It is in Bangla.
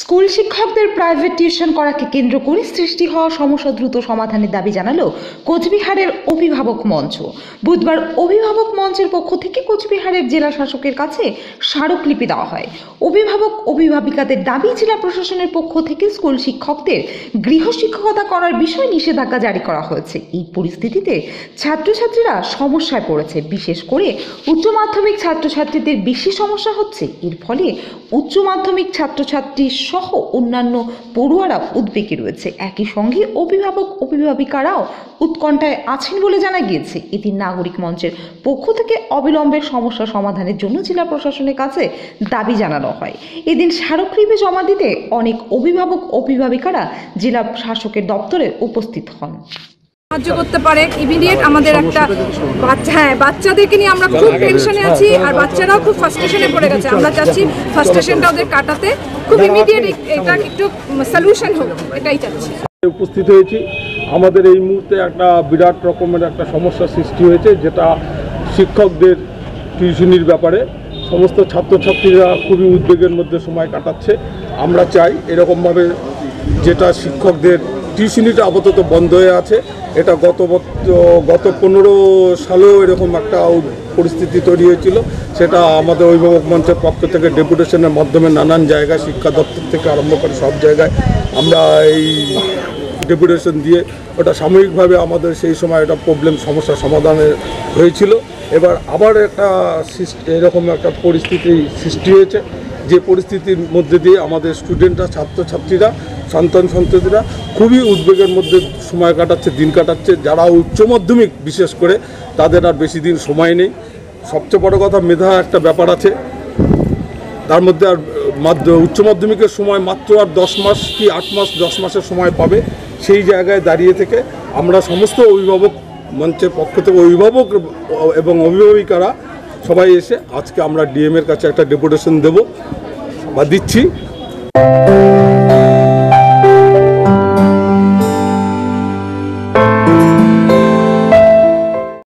স্কুল শিক্ষকদের প্রাইভেট টিউশন করাকে কেন্দ্র করে সৃষ্টি হওয়া সমস্যা দ্রুত সমাধানের দাবি জানালো কোচবিহারের অভিভাবক মঞ্চ। বুধবার অভিভাবক মঞ্চের পক্ষ থেকে কোচবিহারের জেলা শাসকের কাছে স্মারকলিপি দেওয়া হয়। অভিভাবক অভিভাবিকাদের দাবি, জেলা প্রশাসনের পক্ষ থেকে স্কুল শিক্ষকদের গৃহশিক্ষকতা করার বিষয়ে নিষেধাজ্ঞা জারি করা হয়েছে। এই পরিস্থিতিতে ছাত্রছাত্রীরা সমস্যায় পড়েছে। বিশেষ করে উচ্চ মাধ্যমিক ছাত্রছাত্রীদের বেশি সমস্যা হচ্ছে। এর ফলে উচ্চ মাধ্যমিক ছাত্রছাত্রী সহ অন্যান্য পড়ুয়ারা উদ্বেগে রয়েছে। একই সঙ্গে অভিভাবক অভিভাবিকারাও উৎকণ্ঠায় আছেন বলে জানা গিয়েছে। এতে নাগরিক মঞ্চের পক্ষ থেকে অবিলম্বে সমস্যা সমাধানের জন্য জেলা প্রশাসনের কাছে দাবি জানানো হয়। এদিন স্মারকলিপি জমা দিতে অনেক অভিভাবক অভিভাবিকারা জেলা শাসকের দপ্তরে উপস্থিত হন। সাহায্য করতে পারে ইমিডিয়েট আমাদের একটা বাচ্চাদেরকে নিয়ে আমরা খুব টেনশনে আছি, আর বাচ্চারাও খুব ফ্রাস্ট্রেশনে পড়ে গেছে। আমরা চাচ্ছি ফ্রাস্ট্রেশনটা ওদের কাটাতে খুব ইমিডিয়েট এটা একটু সলিউশন হোক, এটাই চাচ্ছি। উপস্থিত হয়েছি। আমাদের এই মুহূর্তে একটা বিরাট রকমের একটা সমস্যা সৃষ্টি হয়েছে, যেটা শিক্ষকদের টিউশনির ব্যাপারে। সমস্ত ছাত্রছাত্রীরা খুবই উদ্বেগের মধ্যে সময় কাটাচ্ছে। আমরা চাই এরকমভাবে যেটা শিক্ষকদের টিউশনিটা আপাতত বন্ধ হয়ে আছে, এটা গত 15 সালেও এরকম একটা পরিস্থিতি তৈরি হয়েছিল। সেটা আমাদের অভিভাবক মঞ্চের পক্ষ থেকে ডেপুটেশনের মাধ্যমে নানান জায়গায়, শিক্ষা দপ্তর থেকে আরম্ভ করে সব জায়গায় আমরা এই ডেপুটেশন দিয়ে ওটা সাময়িকভাবে আমাদের সেই সময় এটা প্রবলেম সমস্যা সমাধানের হয়েছিল। এবার আবার একটা এরকম একটা পরিস্থিতি সৃষ্টি হয়েছে, যে পরিস্থিতির মধ্যে দিয়ে আমাদের স্টুডেন্টরা, ছাত্রছাত্রীরা, সন্তানরা খুবই উদ্বেগের মধ্যে সময় কাটাচ্ছে, দিন কাটাচ্ছে। যারা উচ্চ মাধ্যমিক বিশেষ করে তাদের আর বেশি দিন সময় নেই। সবচেয়ে বড় কথা মেধা একটা ব্যাপার আছে, তার মধ্যে আর উচ্চ মাধ্যমিকের সময় মাত্র আর 10 মাস কি 8 মাস, 10 মাসের সময় পাবে। সেই জায়গায় দাঁড়িয়ে থেকে আমরা সমস্ত অভিভাবক মঞ্চের পক্ষ থেকে অভিভাবক এবং অভিভাবিকারা সবাই এসে আজকে আমরা ডিএম এর কাছে একটা ডেপুটেশন দেব বা দিচ্ছি।